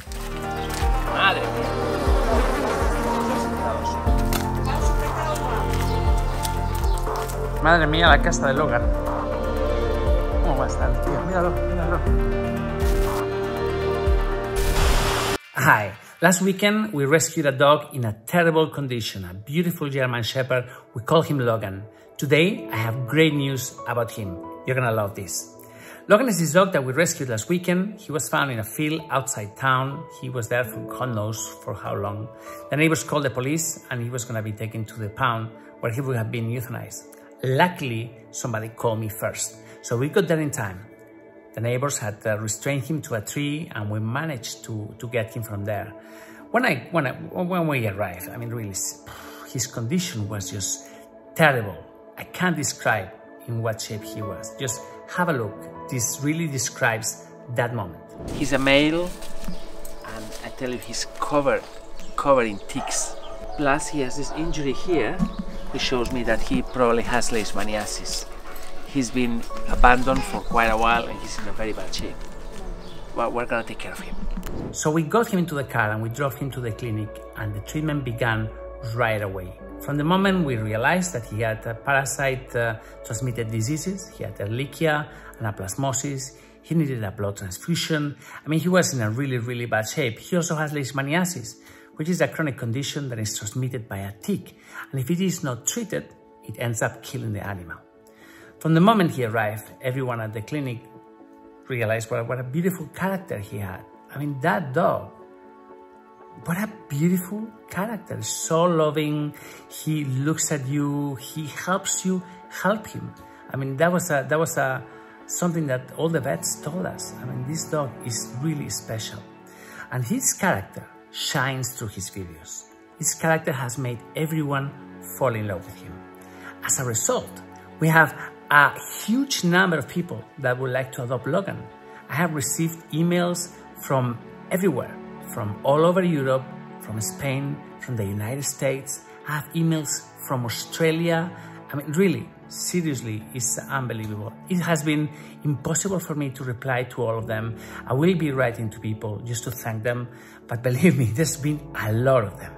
Madre mía. Madre mía, la casa de Logan. ¿Cómo va a estar, tío? Míralo, míralo. Hi. Last weekend, we rescued a dog in a terrible condition, a beautiful German Shepherd. We call him Logan. Today, I have great news about him. You're gonna love this. Logan is this dog that we rescued last weekend. He was found in a field outside town. He was there for God knows for how long. The neighbors called the police and he was gonna be taken to the pound where he would have been euthanized. Luckily, somebody called me first, so we got there in time. The neighbors had restrained him to a tree, and we managed to get him from there. When we arrived, I mean, really, his condition was just terrible. I can't describe in what shape he was. Just have a look. This really describes that moment. He's a male, and I tell you, he's covered in ticks. Plus, he has this injury here. It shows me that he probably has leishmaniasis. He's been abandoned for quite a while and he's in a very bad shape. Well, we're gonna take care of him. So we got him into the car and we drove him to the clinic and the treatment began right away. From the moment we realized that he had parasite-transmitted diseases, he had Ehrlichia, anaplasmosis, he needed a blood transfusion. I mean, he was in a really, really bad shape. He also has leishmaniasis, which is a chronic condition that is transmitted by a tick. And if it is not treated, it ends up killing the animal. From the moment he arrived, everyone at the clinic realized what a beautiful character he had. I mean, that dog, what a beautiful character, so loving. He looks at you, he helps you help him. I mean, that was something that all the vets told us. I mean, this dog is really special. And his character shines through his videos. His character has made everyone fall in love with him. As a result, we have a huge number of people that would like to adopt Logan. I have received emails from everywhere, from all over Europe, from Spain, from the United States. I have emails from Australia. I mean, really, seriously, it's unbelievable. It has been impossible for me to reply to all of them. I will be writing to people just to thank them, but believe me, there's been a lot of them.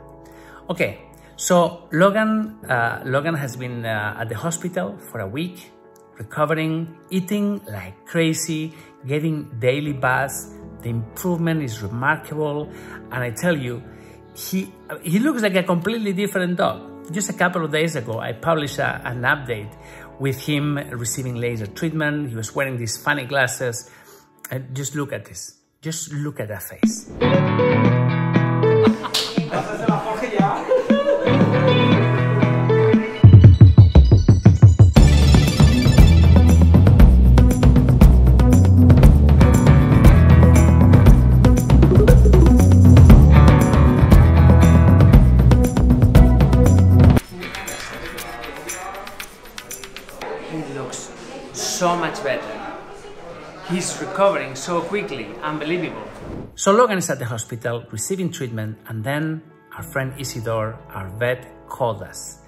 Okay, so Logan has been at the hospital for a week, recovering, eating like crazy, getting daily baths. The improvement is remarkable, and I tell you, he looks like a completely different dog. Just a couple of days ago, I published an update with him receiving laser treatment. He was wearing these funny glasses. And just look at this. Just look at that face. So much better. He's recovering so quickly, unbelievable. So Logan is at the hospital receiving treatment, and then our friend Isidore, our vet, called us.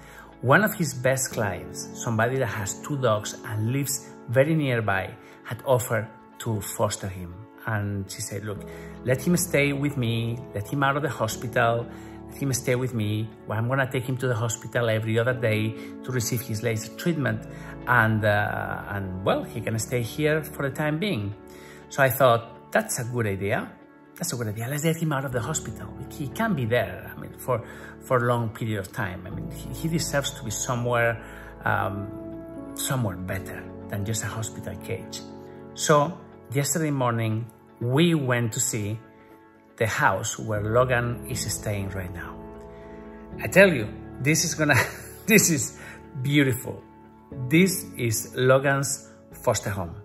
One of his best clients, somebody that has two dogs and lives very nearby, had offered to foster him. And she said, look, let him stay with me, let him out of the hospital, let him stay with me. Well, I'm gonna take him to the hospital every other day to receive his laser treatment. And well, he can stay here for the time being. So I thought, that's a good idea. That's a good idea. Let's let him out of the hospital. He can't be there, I mean, for a long period of time. I mean, he deserves to be somewhere better than just a hospital cage. So yesterday morning, we went to see the house where Logan is staying right now. I tell you, this is beautiful. This is Logan's foster home.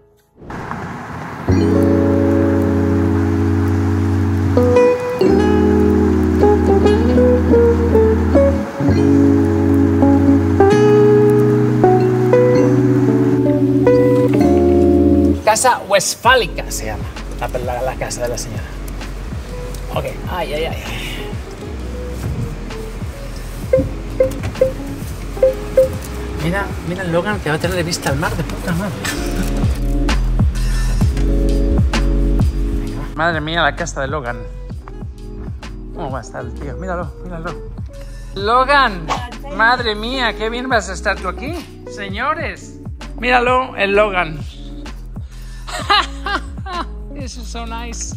Casa Westfálica se llama, la casa de la señora. Ok, ay, ay, ay. Mira, mira Logan que va a tener de vista al mar de puta madre. Madre mía, la casa de Logan. ¿Cómo va a estar el tío? Míralo, míralo. Logan, madre mía, qué bien vas a estar tú aquí, señores. Míralo, el Logan. This is so nice.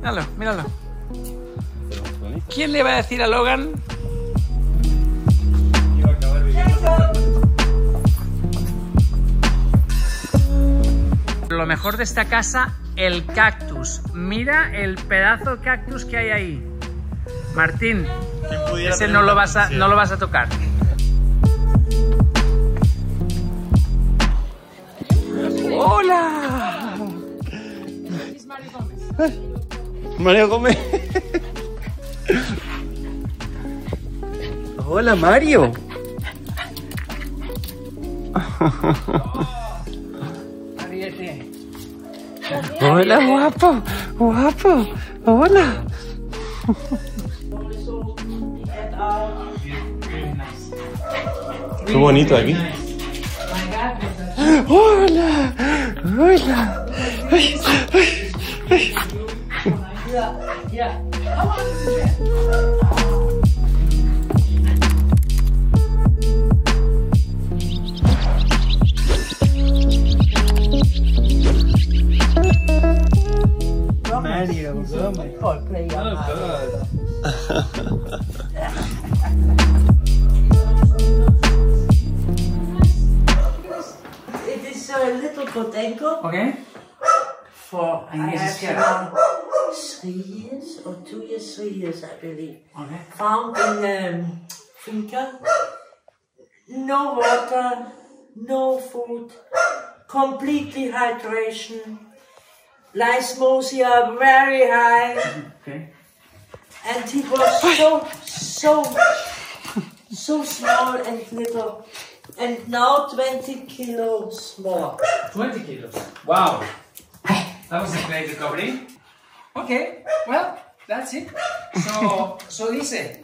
Míralo, míralo. ¿Quién le va a decir a Logan? Lo mejor de esta casa, el cactus. Mira el pedazo de cactus que hay ahí. Martín, ese no lo vas a tocar. ¡Hola! Es Mario Gómez. Mario Gómez. Hola, Mario. Hola, guapo, guapo. Hola. Qué bonito aquí. Hola, hola. Ay, ay, ay. Mario, oh my God, play on God. It is a little potato. Okay. For I have 3 years or 2 years, 3 years, I believe. Okay. Found in Finca. No water, no food, completely hydration. Lysmosia very high, okay. And he was so small and little, and now 20 kilos more. 20 kilos? Wow, that was a great recovery. Okay, well, that's it. So dice,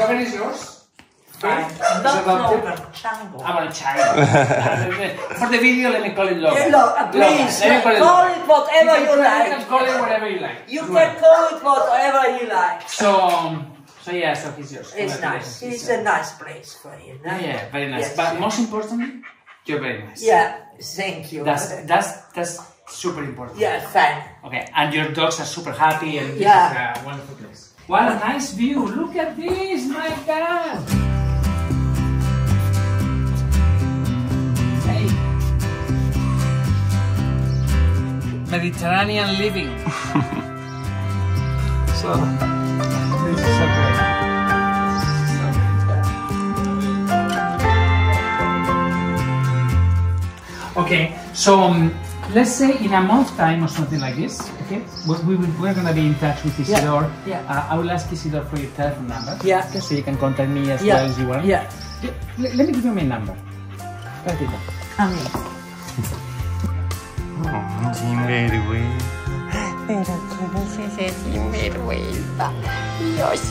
Robert is yours. I'm not Logan, Chango. I'm a Chango. For the video, let me call it Logan. Logan, please, let me call it whatever you like. You can call it whatever you like. You can call it whatever you like. So yeah, so he's yours. It's nice. It's a nice place for you. No? Yeah, very nice. Yes, but most importantly, you're very nice. Yeah, thank you. That's super important. Yeah, fine. Okay, and your dogs are super happy and this is a wonderful place. What a nice view. Look at this, my God. Mediterranean living. So, this is so great. Okay, so let's say in a month time or something like this, okay, we're going to be in touch with Isidore. Yeah. I will ask Isidore for your telephone number. Yeah. Okay, so you can contact me as well as you want. Yeah. Let me give you my number. Write it down. Pero ¿quién es ese sinvergüenza? Dios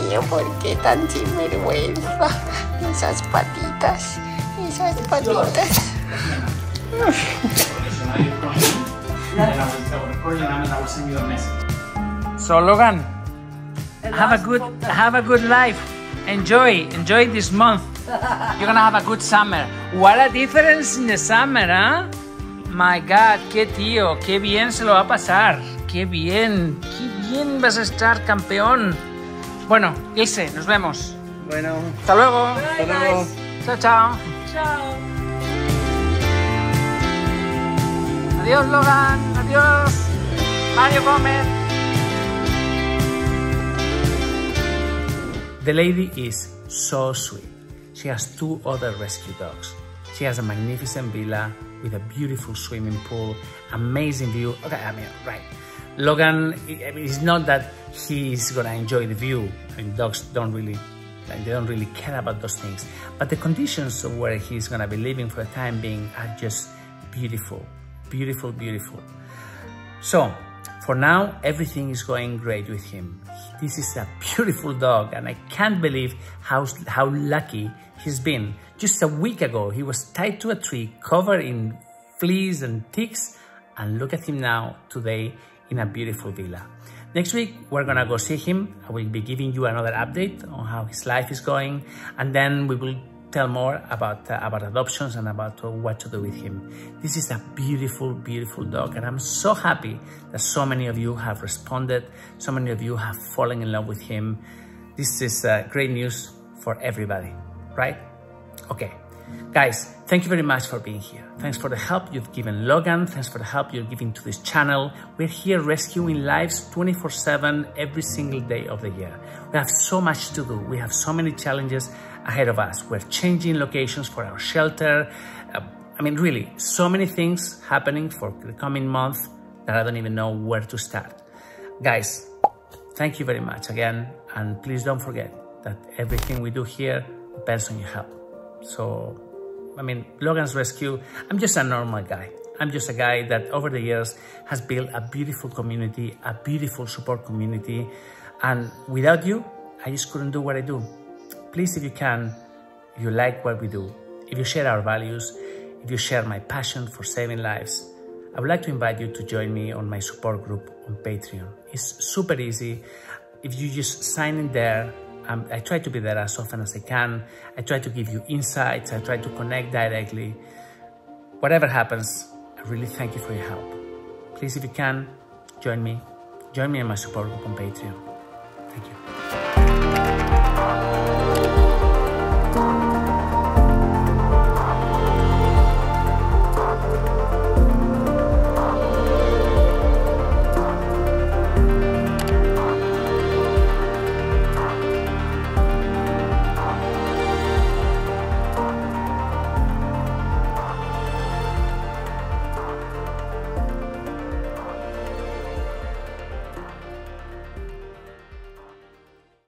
mío, ¿por qué tan sinvergüenza? Esas patitas, esas patitas. So Logan, have a good life. Enjoy this month. You're gonna have a good summer. What a difference in the summer, huh? My God, qué tío, qué bien se lo va a pasar, qué bien vas a estar, campeón. Bueno, Ilse, nos vemos. Bueno, hasta luego. Bye, hasta luego. Guys. Chao, chao. Chao. Adiós, Logan. Adiós, Mario Gómez. The lady is so sweet. She has 2 other rescue dogs. She has a magnificent villa with a beautiful swimming pool, amazing view. Okay, I mean, right. Logan, it's not that he's gonna enjoy the view. I mean, dogs don't really care about those things. But the conditions where he's gonna be living for the time being are just beautiful, beautiful, beautiful. So, for now, everything is going great with him. This is a beautiful dog, and I can't believe how lucky he's been. Just a week ago, he was tied to a tree, covered in fleas and ticks, and look at him now. Today in a beautiful villa. Next week, we're gonna go see him. I will be giving you another update on how his life is going, and then we will tell more about adoptions and about what to do with him. This is a beautiful, beautiful dog, and I'm so happy that so many of you have responded, so many of you have fallen in love with him. This is great news for everybody, right? Okay, guys, thank you very much for being here. Thanks for the help you've given Logan. Thanks for the help you're giving to this channel. We're here rescuing lives 24/7 every single day of the year. We have so much to do. We have so many challenges ahead of us. We're changing locations for our shelter. I mean, really, so many things happening for the coming month that I don't even know where to start. Guys, thank you very much again. And please don't forget that everything we do here depends on your help. So, I mean, Logan's rescue, I'm just a normal guy. I'm just a guy that over the years has built a beautiful community, a beautiful support community. And without you, I just couldn't do what I do. Please, if you can, if you like what we do, if you share our values, if you share my passion for saving lives, I would like to invite you to join me on my support group on Patreon. It's super easy. If you just sign in there, I try to be there as often as I can. I try to give you insights. I try to connect directly. Whatever happens, I really thank you for your help. Please, if you can, join me. Join me in my support group on Patreon. Thank you.